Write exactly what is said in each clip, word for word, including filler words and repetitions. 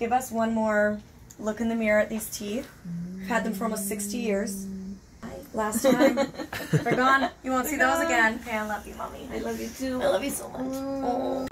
Give us one more look in the mirror at these teeth. I've had them for almost sixty years. Last time. They're gone. You won't They're see gone. those again. Hey, I love you, Mommy. I love you too. I love you so much. Oh.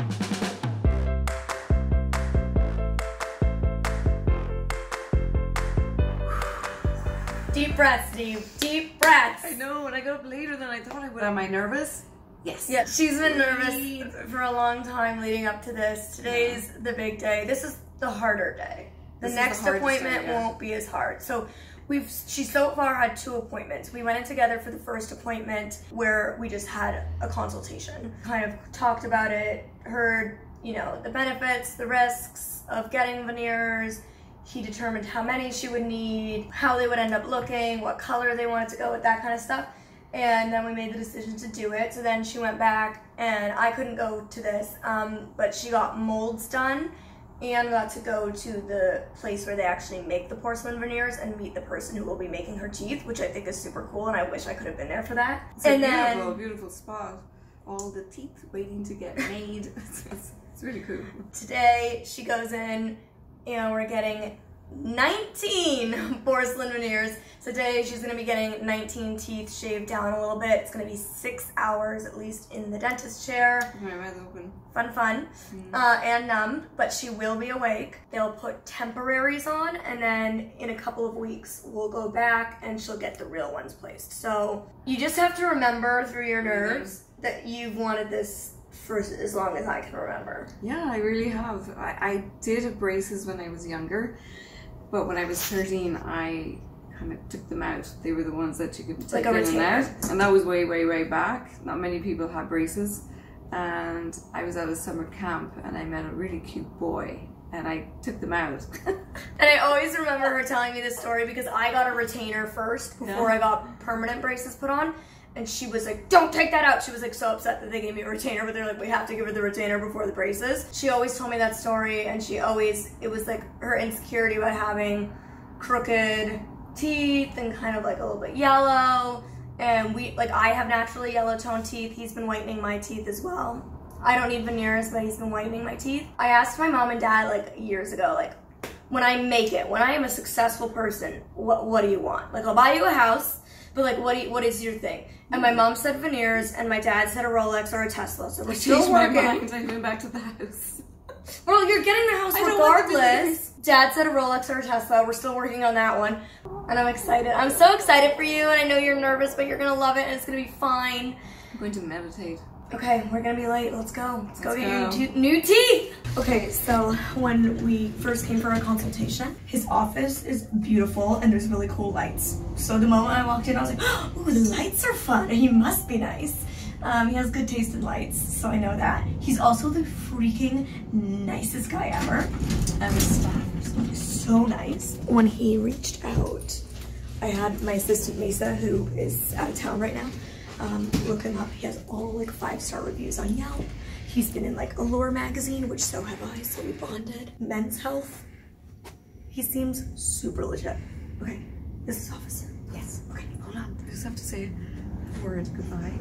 Deep breaths, Steve. Deep breaths. I know, and I got up later than I thought I would. Am I nervous? Yes. Yeah, she's been nervous for a long time leading up to this. Today's yeah. the big day. This is the harder day. The this next the appointment day, yeah. won't be as hard. So we've she so far had two appointments. We went in together for the first appointment where we just had a consultation. Kind of talked about it, heard, you know, the benefits, the risks of getting veneers. He determined how many she would need, how they would end up looking, what color they wanted to go with, that kind of stuff. And then we made the decision to do it. So then she went back, and I couldn't go to this, um, but she got molds done and got to go to the place where they actually make the porcelain veneers and meet the person who will be making her teeth, which I think is super cool, and I wish I could have been there for that. It's and a beautiful, then, beautiful spot. All the teeth waiting to get made. it's, it's really cool. Today, she goes in, and we're getting nineteen porcelain veneers. Today she's gonna be getting nineteen teeth shaved down a little bit. It's gonna be six hours at least in the dentist chair. My eyes open. Fun, fun, mm. uh, and numb, but she will be awake. They'll put temporaries on, and then in a couple of weeks we'll go back and she'll get the real ones placed. So you just have to remember through your nerves mm-hmm. that you've wanted this for as long as I can remember. Yeah, I really have. I, I did have braces when I was younger. But when I was thirteen, I kind of took them out. They were the ones that you could take like in and out. And that was way, way, way back. Not many people had braces. And I was at a summer camp and I met a really cute boy and I took them out. And I always remember her telling me this story because I got a retainer first before yeah. I got permanent braces put on. And she was like, don't take that out. She was like so upset that they gave me a retainer, but they're like, we have to give her the retainer before the braces. She always told me that story, and she always, it was like her insecurity about having crooked teeth and kind of like a little bit yellow. And we, like I have naturally yellow toned teeth. He's been whitening my teeth as well. I don't need veneers, but he's been whitening my teeth. I asked my mom and dad like years ago, like when I make it, when I am a successful person, what, what do you want? Like I'll buy you a house, but like, what do you, what is your thing? And my mom said veneers, and my dad said a Rolex or a Tesla. So let's go work it. I changed my mind. I went back to the house. Well, you're getting the house regardless. Dad said a Rolex or a Tesla. We're still working on that one. And I'm excited. I'm so excited for you, and I know you're nervous, but you're going to love it, and it's going to be fine. I'm going to meditate. Okay, we're going to be late. Let's go. Let's, Let's go get your new teeth. Okay, so when we first came for a consultation, his office is beautiful and there's really cool lights. So the moment I walked in, I was like, oh, the lights are fun. He must be nice. Um, he has good taste in lights, so I know that. He's also the freaking nicest guy ever. And the staff is so nice. When he reached out, I had my assistant, Mesa, who is out of town right now. Um, look him up. He has all like five-star reviews on Yelp. He's been in like Allure magazine, which so have I, so we bonded. Men's Health. He seems super legit. Okay, this is office. Yes. Okay, hold on. I just have to say a word goodbye.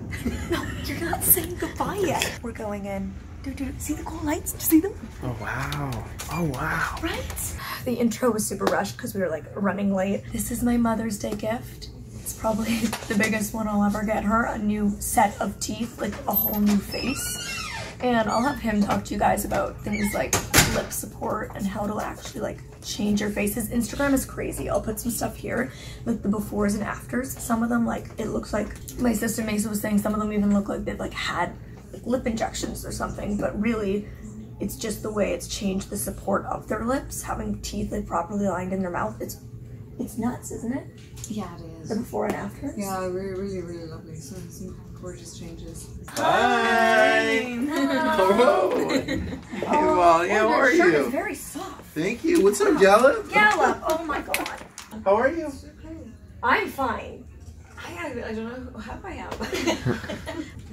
No, you're not saying goodbye yet. We're going in. Dude, dude, see the cool lights? Did you see them? Oh, wow. Oh, wow. Right? The intro was super rushed because we were like running late. This is my Mother's Day gift. It's probably the biggest one I'll ever get her, a new set of teeth, like a whole new face. And I'll have him talk to you guys about things like lip support and how to actually like change your face. His Instagram is crazy. I'll put some stuff here, like the befores and afters. Some of them, like it looks like my sister Mesa was saying, some of them even look like they've like had like, lip injections or something, but really it's just the way it's changed the support of their lips, having teeth like properly lined in their mouth. It's it's nuts, isn't it? Yeah, it is. The before and after. Yeah, really, really, really lovely. So some gorgeous changes. Hi. Hi. Hello. Hey, Molly, how are you? Your shirt is very soft. Thank you. What's up, Gallop? Gallop. Oh my God. How are you? I'm fine. I, I don't know how I am.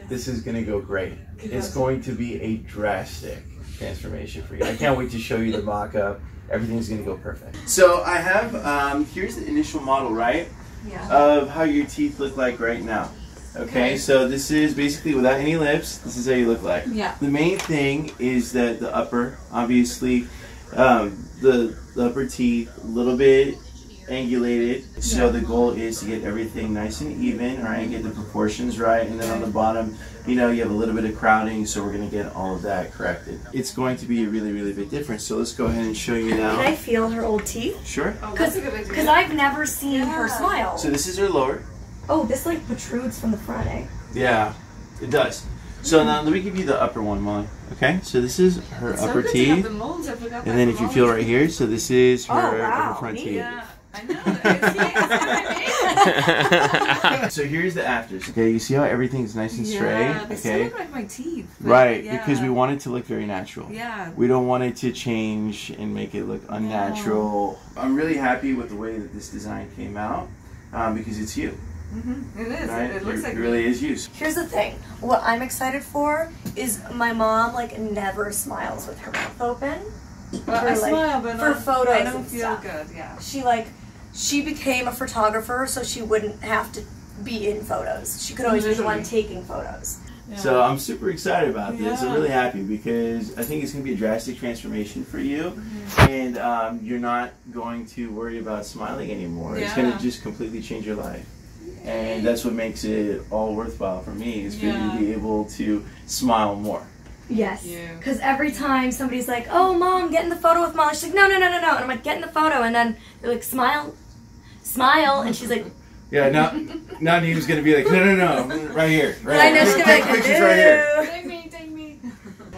This is gonna go great. It's going to be a drastic transformation for you. I can't wait to show you the mock-up. Everything's gonna go perfect. So I have, um, here's the initial model, right? Yeah. Of how your teeth look like right now. Okay, okay, so this is basically without any lips, this is how you look like. Yeah. The main thing is that the upper, obviously, um, the, the upper teeth a little bit angulated. So the goal is to get everything nice and even, right? Get the proportions right. And then on the bottom, you know, you have a little bit of crowding, so we're going to get all of that corrected. It's going to be a really, really big difference. So let's go ahead and show you now. Can I feel her old teeth? Sure. Because oh, I've never seen yeah. her smile. So this is her lower. Oh, this like protrudes from the front, eh? Yeah, it does. So now let me give you the upper one, Molly. Okay, so this is her so upper teeth, the molds. I forgot and then if molds. You feel right here, so this is her, oh, wow. her front teeth. Yeah. I know. I see. So here's the afters. Okay, you see how everything's nice and straight. Yeah, they okay, still look like my teeth. Right, yeah. Because we want it to look very natural. Yeah. We don't want it to change and make it look unnatural. No. I'm really happy with the way that this design came out um, because it's you. Mm-hmm. It is. Right? It, it looks like it really is used. Here's the thing. What I'm excited for is my mom like never smiles with her mouth open. Well, for, I like, smile, but for photos I don't and feel stuff. Good. Yeah. She like she became a photographer, so she wouldn't have to be in photos. She could always Literally. be the one taking photos. Yeah. So I'm super excited about this. Yeah. I'm really happy because I think it's going to be a drastic transformation for you. Mm-hmm. And um, you're not going to worry about smiling anymore. Yeah. It's going to just completely change your life. And that's what makes it all worthwhile for me, is for yeah. you to be able to smile more. Yes, because every time somebody's like, oh, Mom, get in the photo with Molly. She's like, no, no, no, no, no. And I'm like, get in the photo. And then they're like, smile, smile. And she's like. Yeah, now, now Neem's going to be like, no, no, no, right here. Right I know she's going to be like, pictures right here. Take me, take me.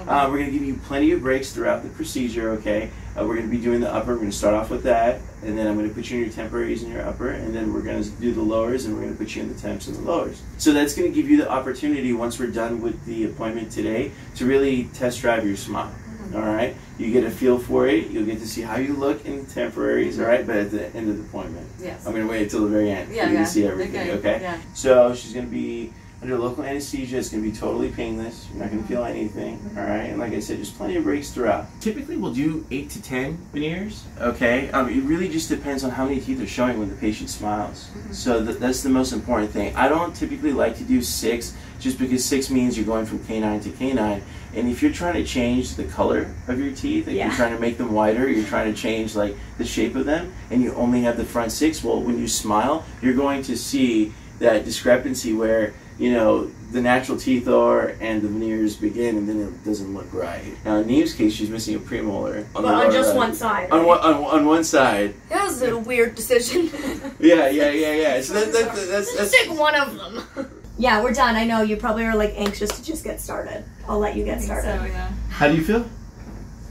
Uh, we're going to give you plenty of breaks throughout the procedure, okay? Uh, we're going to be doing the upper. We're going to start off with that. And then I'm going to put you in your temporaries and your upper, and then we're going to do the lowers, and we're going to put you in the temps and the lowers. So that's going to give you the opportunity, once we're done with the appointment today, to really test drive your smile, all right? You get a feel for it. You'll get to see how you look in the temporaries, all right, but at the end of the appointment. Yes. I'm going to wait until the very end yeah, for you yeah. to see everything, okay? okay? Yeah. So she's going to be under local anesthesia. It's going to be totally painless. You're not going to feel anything, all right? And like I said, just plenty of breaks throughout. Typically, we'll do eight to ten veneers, okay? Um, it really just depends on how many teeth are showing when the patient smiles. So th that's the most important thing. I don't typically like to do six, just because six means you're going from canine to canine. And if you're trying to change the color of your teeth, if yeah. you're trying to make them wider, you're trying to change like the shape of them, and you only have the front six, well, when you smile, you're going to see that discrepancy where, you know, the natural teeth are and the veneers begin, and then it doesn't look right. Now, in Neve's case, she's missing a premolar. But on, on just one side. Right? On, one, on, on one side. That was a weird decision. yeah, yeah, yeah, yeah. So that, that, that, that's, that's, pick one of them. Yeah, we're done. I know you probably are like anxious to just get started. I'll let you get started. So, yeah. How do you feel?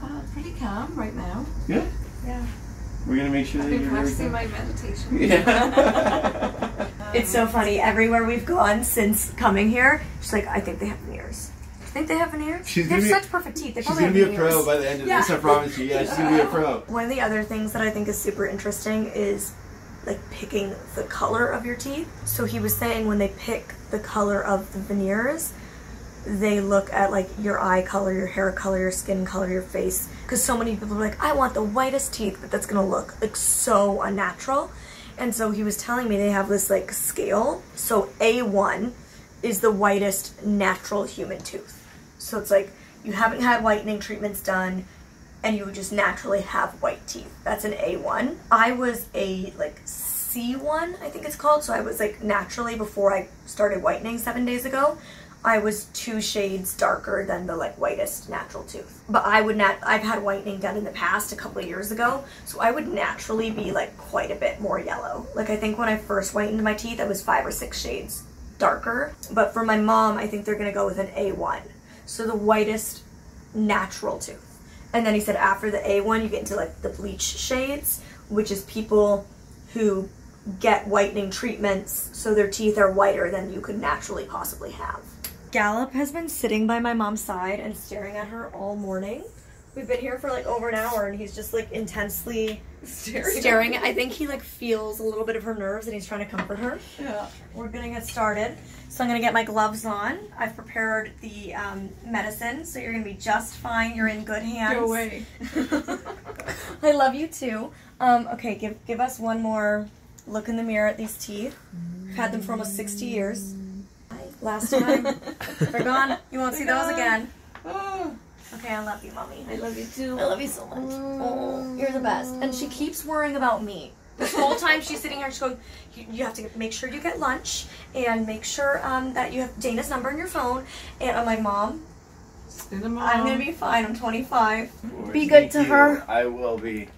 Uh, pretty calm right now. Yeah. Yeah. We're gonna make sure that you're practicing my meditation. Yeah. It's so funny, everywhere we've gone since coming here, she's like, I think they have veneers. You think they have veneers? She's they have such perfect teeth. They she's going to be a veneers. Pro by the end of yeah. this, I promise you. Yeah, she's going to be a pro. One of the other things that I think is super interesting is like picking the color of your teeth. So he was saying when they pick the color of the veneers, they look at like your eye color, your hair color, your skin color, your face. Because so many people are like, I want the whitest teeth, but that's going to look like so unnatural. And so he was telling me they have this like scale. So A one is the whitest natural human tooth. So it's like you haven't had whitening treatments done and you would just naturally have white teeth. That's an A one. I was a like C one, I think it's called. So I was like naturally, before I started whitening seven days ago, I was two shades darker than the like whitest natural tooth. But I would not, I've had whitening done in the past a couple of years ago, so I would naturally be like quite a bit more yellow. Like I think when I first whitened my teeth, I was five or six shades darker. But for my mom, I think they're gonna go with an A one. So the whitest natural tooth. And then he said after the A one, you get into like the bleach shades, which is people who get whitening treatments so their teeth are whiter than you could naturally possibly have. Gallop has been sitting by my mom's side and staring at her all morning. We've been here for like over an hour and he's just like intensely staring. staring. I think he like feels a little bit of her nerves and he's trying to comfort her. Yeah. We're gonna get started. So I'm gonna get my gloves on. I've prepared the um, medicine, so you're gonna be just fine. You're in good hands. Go away. I love you too. Um, okay, give, give us one more look in the mirror at these teeth. I've had them for almost sixty years. Last time. They're gone. You won't They're see gone. those again. Oh. Okay. Okay, I love you, Mommy. I love you too. I love you so much. Mm. Oh, you're the best. And she keeps worrying about me. This whole time she's sitting here, she's going, you, you have to make sure you get lunch, and make sure um, that you have Dana's number in your phone. And I'm like, Mom, Mom. I'm going to be fine. I'm twenty-five. Boy, be good to you. Her. I will be.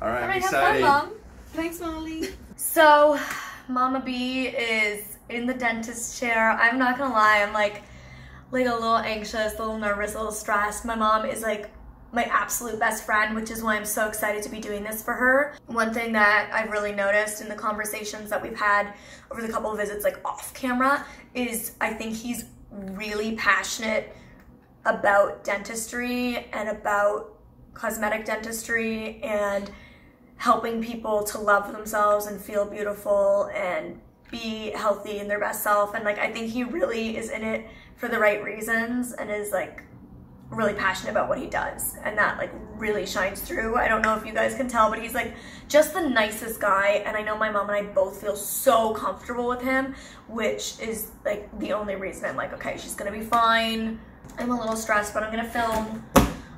All right, All right I'm excited. Have fun, Mom. Thanks, Molly. So, Mama B is in the dentist chair. I'm not going to lie. I'm like, like a little anxious, a little nervous, a little stressed. My mom is like my absolute best friend, which is why I'm so excited to be doing this for her. One thing that I've really noticed in the conversations that we've had over the couple of visits, like off camera, is I think he's really passionate about dentistry and about cosmetic dentistry and helping people to love themselves and feel beautiful and be healthy in their best self. And like, I think he really is in it for the right reasons and is like really passionate about what he does, and that like really shines through. I don't know if you guys can tell, but he's like just the nicest guy, and I know my mom and I both feel so comfortable with him, which is like the only reason I'm like, okay, she's gonna be fine. I'm a little stressed, but I'm gonna film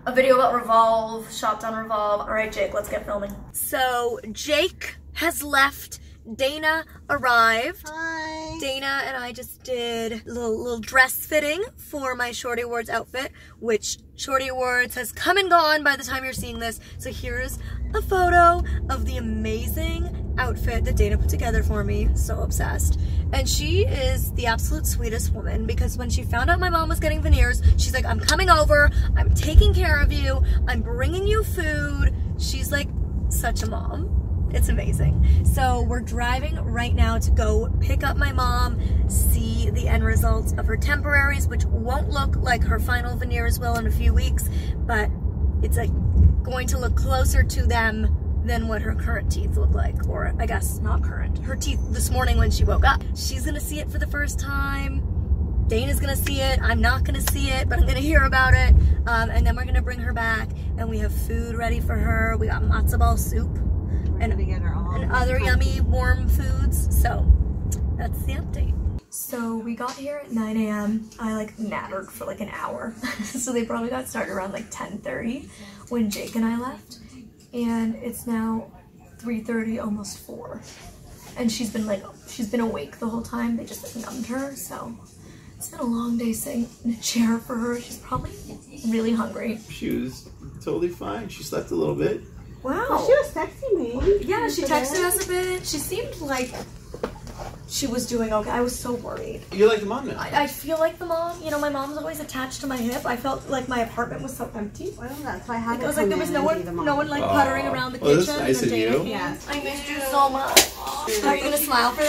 a video about Revolve, shopped on Revolve. All right, Jake, let's get filming. So Jake has left, Dana arrived. Hi. Dana and I just did a little, little dress fitting for my Shorty Awards outfit, which Shorty Awards has come and gone by the time you're seeing this. So here's a photo of the amazing outfit that Dana put together for me. So obsessed. And she is the absolute sweetest woman, because when she found out my mom was getting veneers, she's like, I'm coming over, I'm taking care of you, I'm bringing you food. She's like such a mom. It's amazing. So we're driving right now to go pick up my mom, see the end results of her temporaries, which won't look like her final veneers will in a few weeks, but it's like going to look closer to them than what her current teeth look like, or I guess not current. Her teeth this morning when she woke up. She's gonna see it for the first time. Dana's gonna see it, I'm not gonna see it, but I'm gonna hear about it. Um, and then we're gonna bring her back, and we have food ready for her. We got matzo ball soup. And, and other yummy warm foods. So that's the update. So we got here at nine A M I like nattered for like an hour. So they probably got started around like ten thirty when Jake and I left. And it's now three thirty, almost four. And she's been like, she's been awake the whole time. They just like numbed her. So it's been a long day sitting in a chair for her. She's probably really hungry. She was totally fine. She slept a little bit. Wow. Well, she was texting me. Yeah, she texted us a bit. She seemed like she was doing okay. I was so worried. You're like the mom now. I, I feel like the mom. You know, my mom's always attached to my hip. I felt like my apartment was so empty. Well, that's why I had it. It was like there was no one, no one like puttering around the kitchen. Well, that's nice of you. Yeah. I missed you so much. Are you going to smile for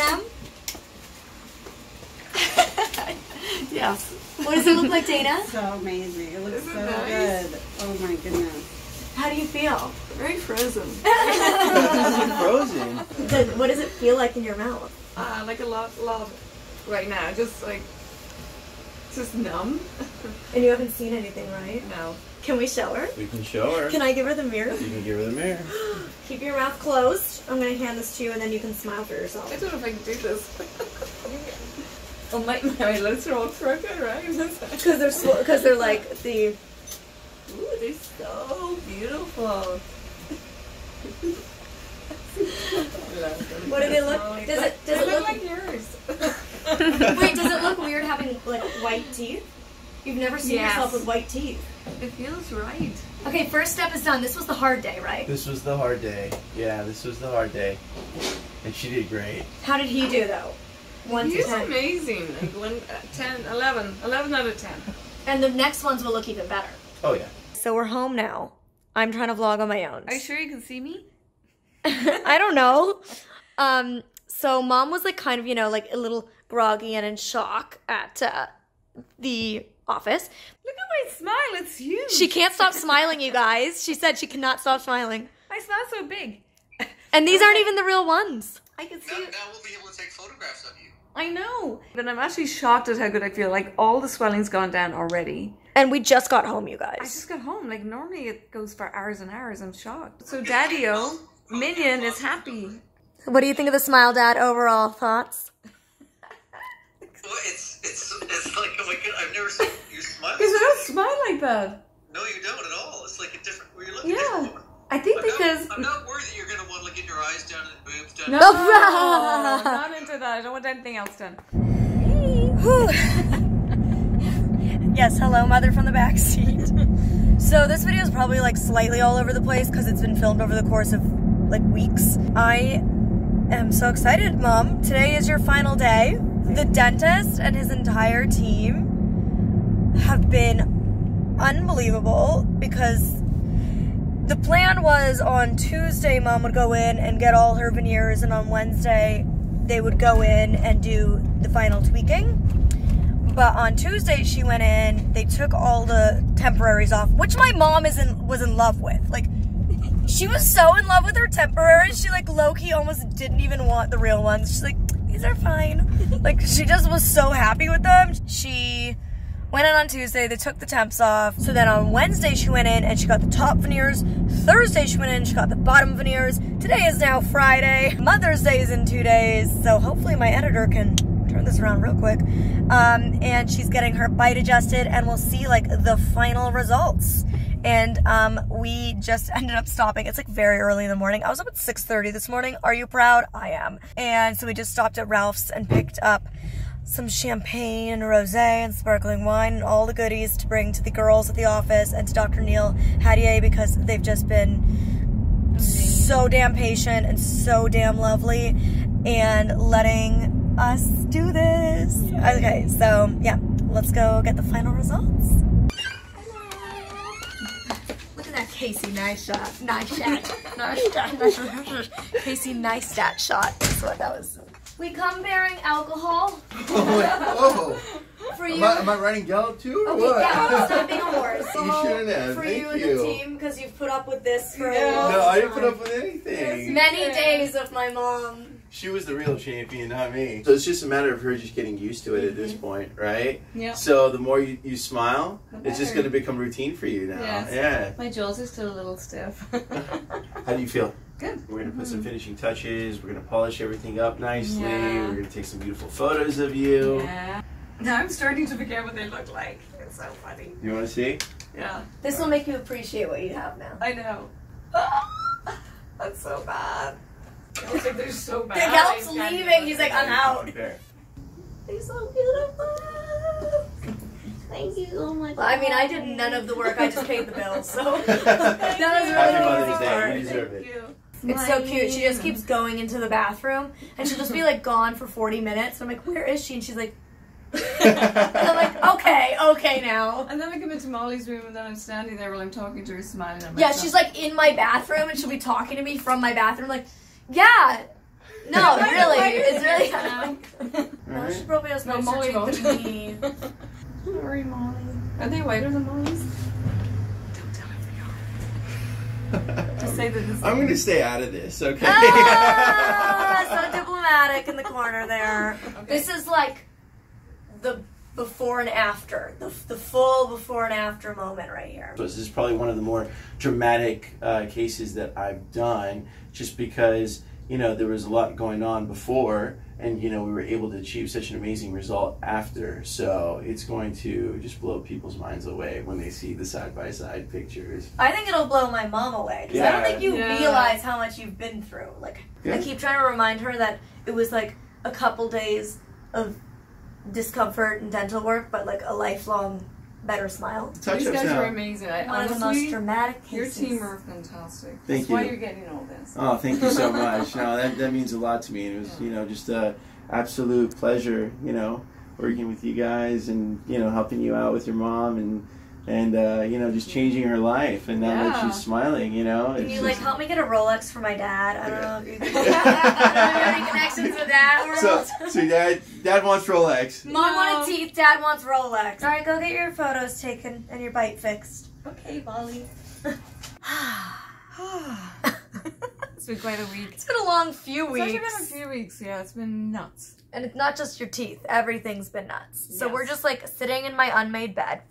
them? Yes. What does it look like, Dana? It's so amazing. It looks so good. Oh my goodness. How do you feel? Very frozen. Frozen? Good. What does it feel like in your mouth? Uh, like a lot, lot of right now. Just like, just numb. And you haven't seen anything, right? No. Can we show her? We can show her. Can I give her the mirror? You can give her the mirror. Keep your mouth closed. I'm going to hand this to you and then you can smile for yourself. I don't know if I can do this. Oh, my, my lips are all crooked, right? Because they're, so, they're like the... Ooh, they're so beautiful. What do they look? Does it does it look like yours? Wait, does it look weird having like white teeth? You've never seen yes. yourself with white teeth. It feels right. Okay, first step is done. This was the hard day, right? This was the hard day. Yeah, this was the hard day, and she did great. How did he do though? One to ten. He's amazing. Like one, uh, ten, eleven, eleven out of ten. And the next ones will look even better. Oh yeah. So we're home now. I'm trying to vlog on my own. Are you sure you can see me? I don't know. Um, so mom was like kind of, you know, like a little groggy and in shock at uh, the office. Look at my smile, it's huge. She can't stop smiling, you guys. She said she cannot stop smiling. My smile's so big. And these aren't even the real ones. I can see now, it. Now we'll be able to take photographs of you. I know. But I'm actually shocked at how good I feel. Like all the swelling's gone down already. And we just got home, you guys. I just got home. Like, normally it goes for hours and hours. I'm shocked. So, Daddy-o, Minion is happy. What do you think of the smile, Dad? Overall thoughts? Well, it's, it's, it's like, oh my God, I've never seen you smile. There's no smile like that. No, you don't at all. It's like a different. Well, you're looking yeah. different. I think I'm because not, I'm not worried that you're gonna want to get your eyes done and boobs done. No, no, I'm not into that. I don't want anything else done. Hey. Yes, hello, mother from the back seat. So this video is probably like slightly all over the place because it's been filmed over the course of like weeks. I am so excited, Mom. Today is your final day. The dentist and his entire team have been unbelievable because the plan was on Tuesday, Mom would go in and get all her veneers, and on Wednesday, they would go in and do the final tweaking. But on Tuesday, she went in, they took all the temporaries off, which my mom is in, was in love with. Like, she was so in love with her temporaries, she like low-key almost didn't even want the real ones. She's like, these are fine. Like, she just was so happy with them. She went in on Tuesday, they took the temps off. So then on Wednesday she went in and she got the top veneers. Thursday she went in and she got the bottom veneers. Today is now Friday. Mother's Day is in two days. So hopefully my editor can turn this around real quick. Um, and she's getting her bite adjusted and we'll see like the final results. And um, we just ended up stopping. It's like very early in the morning. I was up at six thirty this morning. Are you proud? I am. And so we just stopped at Ralph's and picked up some champagne and rosé and sparkling wine and all the goodies to bring to the girls at the office and to Doctor Neil Hadaegh because they've just been so damn patient and so damn lovely and letting us do this. Okay, so yeah, let's go get the final results. Casey Neistat, nice shot, nice shot, nice shot, Casey Neistat shot. That's what that was. We come bearing alcohol. Oh, whoa. For you. Am I, am I writing Yelp too or okay, what? Yeah, stop being a horse. You shouldn't have. For Thank you and you. the team, because you've put up with this for yeah. a long time. No, I didn't put up with anything. There's many days of my mom. She was the real champion, not me. So it's just a matter of her just getting used to it at this point, right? Yeah. So the more you, you smile, it's just going to become routine for you now. Yes. Yeah. My jaws are still a little stiff. How do you feel? Good. We're going to put some finishing touches. We're going to polish everything up nicely. Yeah. We're going to take some beautiful photos of you. Yeah. Now I'm starting to forget what they look like. It's so funny. You want to see? Yeah. This will make you appreciate what you have now. I know. Oh, that's so bad. I was like, they're so bad. Yelp's leaving. He's like, I'm out. Okay. They're so beautiful. Thank you. Oh my God. Well, I mean, I did none of the work. I just paid the bills. So that was really easy part. Thank you. It's so cute. She just keeps going into the bathroom, and she'll just be like gone for forty minutes. And I'm like, where is she? And she's like. And I'm like, okay, okay now. And then I come into Molly's room and then I'm standing there while I'm talking to her, smiling at myself. Yeah, she's like in my bathroom, and she'll be talking to me from my bathroom, like. Yeah. No, really. It's really kind of like... No, she probably has no Molly me. Sorry, Molly. Are they whiter than Molly's? Don't tell her they are. Just say that this I'm going to stay out of this, okay? Ah, so diplomatic in the corner there. Okay. This is like the before and after. The, the full before and after moment right here. So this is probably one of the more dramatic uh, cases that I've done. Just because, you know, there was a lot going on before and, you know, we were able to achieve such an amazing result after. So it's going to just blow people's minds away when they see the side-by-side pictures. I think it'll blow my mom away because yeah. I don't think you yeah. realize how much you've been through. Like, yeah. I keep trying to remind her that it was like a couple days of discomfort and dental work, but like a lifelong better smile. Touch These guys now. are amazing. I, One honestly, of the most dramatic cases. Your team are fantastic. Thank That's you. Why you're getting all this. Oh, thank you so much. No, that, that means a lot to me. And it was, yeah. you know, just an absolute pleasure, you know, working with you guys and, you know, helping you out with your mom and, and uh, you know, just changing her life. And now yeah. that she's smiling, you know. Can you, like, help me get a Rolex for my dad? I don't yeah. know if you can. I don't have any connections with that world. So, so dad, dad wants Rolex. Mom no. wanted teeth. Dad wants Rolex. All right, go get your photos taken and your bite fixed. Okay, Molly. It's been quite a week. It's been a long few it's weeks. It's been a few weeks, yeah. It's been nuts. And it's not just your teeth. Everything's been nuts. Yes. So we're just like sitting in my unmade bed.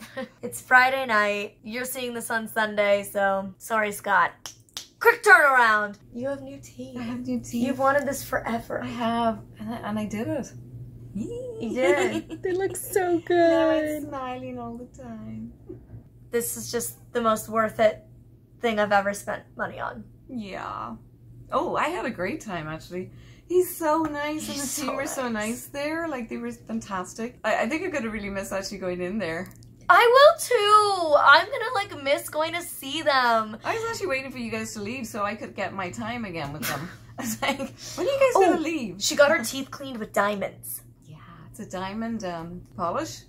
It's Friday night. You're seeing this on Sunday, so sorry, Scott. Quick turnaround. You have new teeth. I have new teeth. You've wanted this forever. I have, and I, and I did it. You did. They look so good. Now I'm smiling all the time. this is just the most worth it thing I've ever spent money on. Yeah. Oh, I had a great time, actually. He's so nice, He's and the so team were nice. so nice there. Like, they were fantastic. I, I think I'm going to really miss actually going in there. I will too! I'm gonna like miss going to see them. I was actually waiting for you guys to leave so I could get my time again with them. I was like, when are you guys oh, gonna leave? She got her teeth cleaned with diamonds. Yeah, it's a diamond um, polish.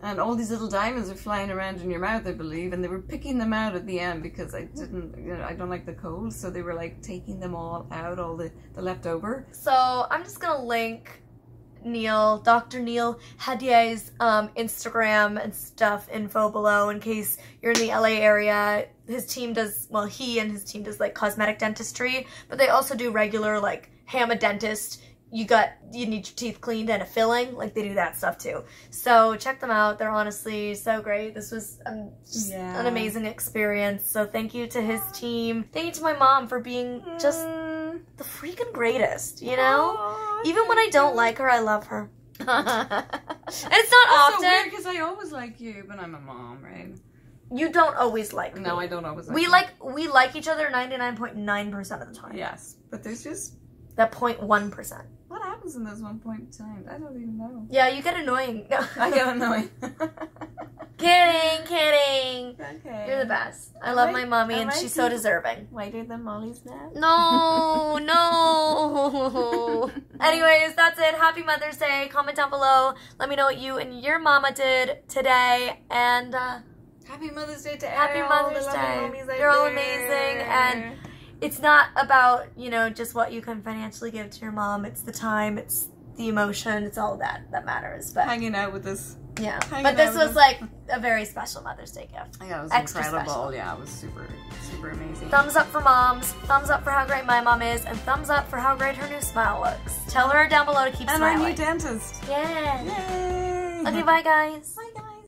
And all these little diamonds are flying around in your mouth, I believe. And they were picking them out at the end because I didn't, you know, I don't like the cold. So they were like taking them all out, all the, the leftover. So I'm just gonna link Neil, Doctor Neil Hadaegh's um, Instagram and stuff info below in case you're in the L A area. His team does, well, he and his team does like cosmetic dentistry, but they also do regular like, hey, I'm a dentist, you got, you need your teeth cleaned and a filling, like they do that stuff too. So check them out. They're honestly so great. This was um, just yeah. an amazing experience. So thank you to his team. Thank you to my mom for being just the freaking greatest, you know? Aww, even when I don't you. like her, I love her. And it's not That's often. That's so weird because I always like you, but I'm a mom, right? You don't always like me. No, I don't always like we you. Like, we like each other ninety-nine point nine percent of the time. Yes, but there's just... that zero point one percent. What happens in those one point times? I don't even know. Yeah, you get annoying. I get annoying. Kidding, kidding. Okay. You're the best. I love I, my mommy and I she's so deserving. Whiter than Molly's now? No, no. Anyways, that's it. Happy Mother's Day. Comment down below. Let me know what you and your mama did today. And uh, happy Mother's Day to Happy all Mother's the Day. You're all amazing. And it's not about, you know, just what you can financially give to your mom. It's the time, it's the emotion, it's all that that matters. But hanging out with this. Yeah. Hanging but this was us. like a very special Mother's Day gift. Yeah, it was Extra incredible. Special. Yeah, it was super, super amazing. Thumbs up for moms. Thumbs up for how great my mom is. And thumbs up for how great her new smile looks. Tell her down below to keep and smiling. And our new dentist. Yes. Yay. Okay, bye guys. Bye.